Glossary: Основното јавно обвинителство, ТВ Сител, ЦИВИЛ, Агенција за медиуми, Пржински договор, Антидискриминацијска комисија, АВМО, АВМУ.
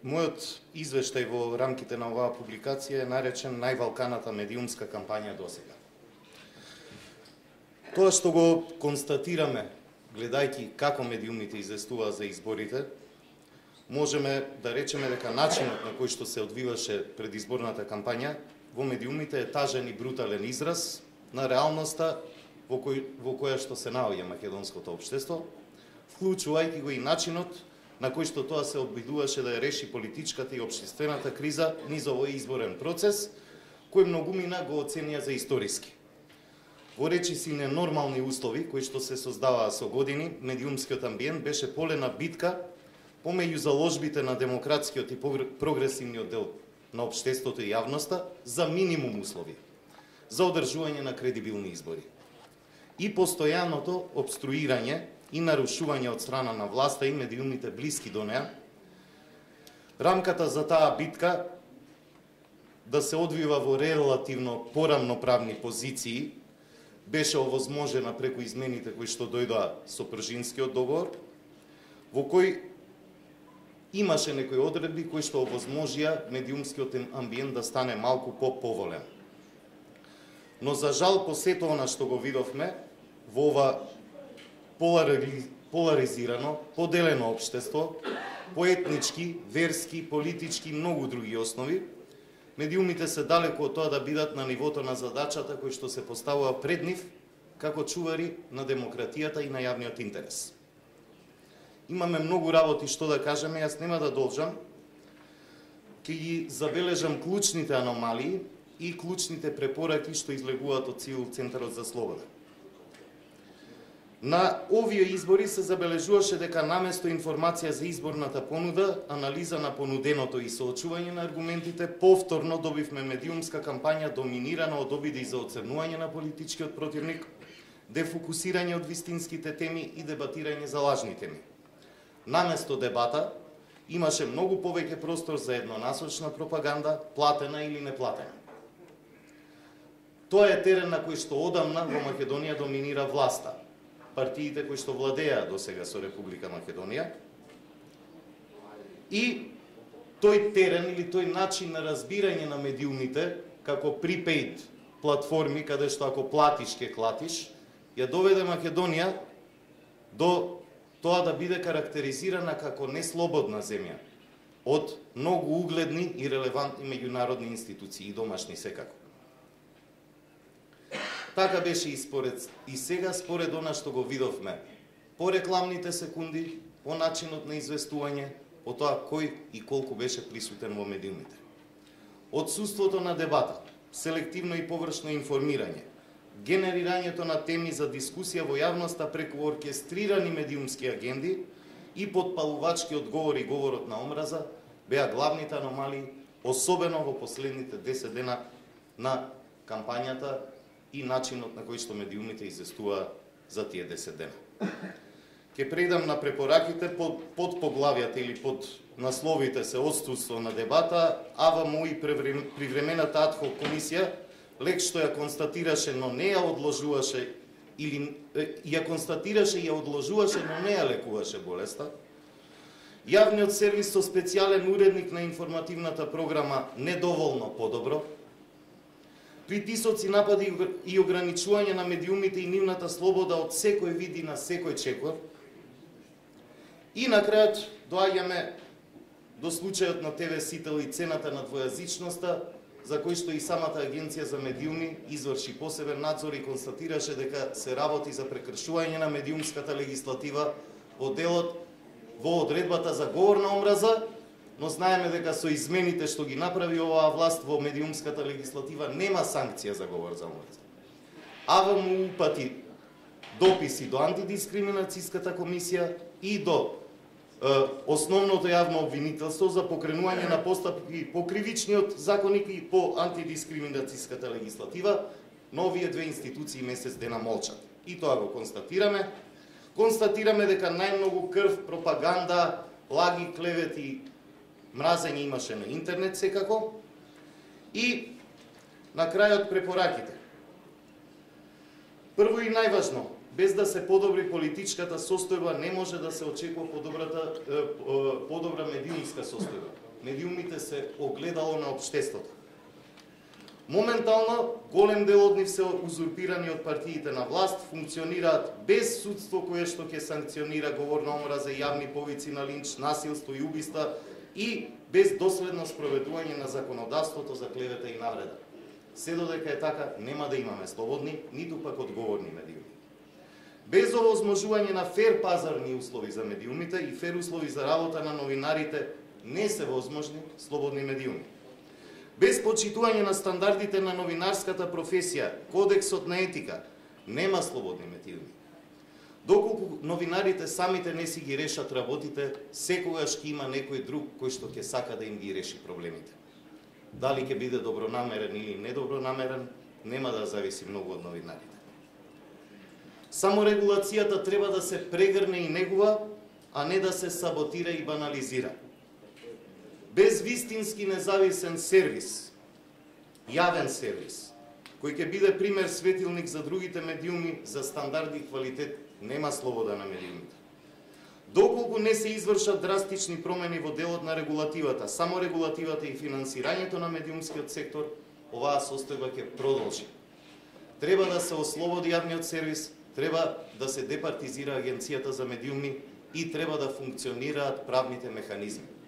Мојот извештај во рамките на оваа публикација е наречен највалканата медиумска кампања досега. Тоа што го констатираме, гледајќи како медиумите известуваа за изборите, можеме да речеме дека начинот на кој што се одвиваше предизборната кампања во медиумите е тажен и брутален израз на реалноста во која што се наоѓа македонското општество, вклучувајќи го и начинот на кој што тоа се обидуваше да реши политичката и општествената криза низ овој изборен процес, кој многумина го оценија за историски. Во речиси ненормални услови кои што се создаваа со години, медиумскиот амбиент беше поле на битка помеѓу заложбите на демократскиот и прогресивниот дел на општеството и јавноста за минимум услови, за одржување на кредибилни избори. И постојаното обструирање и нарушување од страна на власта и медиумите блиски до неа, рамката за таа битка да се одвива во релативно порамноправни позиции беше овозможена преку измените кои што дојдоа со Пржинскиот договор, во кој имаше некои одредби кои што овозможија медиумскиот амбиент да стане малку по-поволен. Но за жал, по сето она што го видовме во ова поларизирано, поделено општество, по етнички, верски, политички и многу други основи, медиумите се далеко од тоа да бидат на нивото на задачата кои што се поставува пред нив како чувари на демократијата и на јавниот интерес. Имаме многу работи што да кажеме, јас нема да должам, ќе ги забележам клучните аномалии и клучните препораки што излегуваат од ЦИВИЛ Центарот за слобода. На овие избори се забележуваше дека наместо информација за изборната понуда, анализа на понуденото и соочување на аргументите, повторно добивме медиумска кампања доминирана од обиди за оцрнување на политичкиот противник, дефокусирање од вистинските теми и дебатирање за лажни теми. Наместо дебата, имаше многу повеќе простор за еднонасочна пропаганда, платена или неплатена. Тоа е терен на кој што одамна во Македонија доминира власта, партиите кои што владеа досега со Република Македонија, и тој терен или тој начин на разбирање на медиумите како prepaid платформи каде што ако платиш ке клатиш, ја доведе Македонија до тоа да биде карактеризирана како неслободна земја од многу угледни и релевантни меѓународни институции и домашни секако. Така беше и сега според она што го видовме. По рекламните секунди, по начинот на известување, по тоа кој и колку беше присутен во медиумите. Отсуството на дебата, селективно и површно информирање, генерирањето на теми за дискусија во јавноста преку оркестрирани медиумски агенди и подпалувачкиот говор и говорот на омраза беа главните аномалии, особено во последните 10 дена на кампањата и начинот на кој што медиумите известуваа за тие 10 дена. Ке предам на препораките под поглавјата или под насловите се отсутство на дебата, АВМО и привремената адхок комисија, лек што ја констатираше, но не ја одложуваше, или ја констатираше и ја одложуваше, но не ја лекуваше болеста. Јавниот сервис со специјален уредник на информативната програма недоволно подобро, притисоци, напади и ограничување на медиумите и нивната слобода од секој вид и на секој чекор. И на крајот доаѓаме до случајот на ТВ Сител и цената на двојазичноста, за кој што и самата Агенција за медиуми изврши посебен надзор и констатираше дека се работи за прекршување на медиумската легислатива во делот во одредбата за говор на омраза, но знаеме дека со измените што ги направи оваа власт во медиумската легислатива нема санкција за говор за омраза. АВМУ упати дописи до Антидискриминацијската комисија и до Основното јавно обвинителство за покренување на постапки по кривичниот законник и по антидискриминацијската легислатива, но овие две институции месец дена молчат. И тоа го констатираме. Констатираме дека најмногу крв, пропаганда, лаги, клевети, мразење имаше на интернет секако. И на крајот препораките. Прво и најважно, без да се подобри политичката состојба не може да се очекува подобра медиумска состојба. медиумите се огледало на општеството. Моментално, голем дел од нив се узурпирани од партиите на власт, функционираат без судство кое што ќе санкционира говор на омраза, јавни повици на линч, насилство и убиста и без доследно спроведување на законодавството за клевета и навреда. Се додека е така, нема да имаме слободни, ниту пак одговорни медиуми. Без овозможување на фер пазарни услови за медиумите и фер услови за работа на новинарите не се возможни слободни медиуми. Без почитување на стандардите на новинарската професија, кодексот на етика, нема слободни медиуми. Доколку новинарите самите не си ги решат работите, секогаш ќе има некој друг кој што ќе сака да им ги реши проблемите. Дали ќе биде добронамерен или недобронамерен, нема да зависи многу од новинарите. Саморегулацијата треба да се прегрне и негува, а не да се саботира и банализира. Без вистински независен сервис, јавен сервис, кој ќе биде пример светилник за другите медиуми за стандард и квалитет, нема слобода на медиумите. Доколку не се извршат драстични промени во делот на регулативата, саморегулативата и финансирањето на медиумскиот сектор, оваа состојба ќе продолжи. Треба да се ослободи јавниот сервис, треба да се департизира Агенцијата за медиуми и треба да функционираат правните механизми.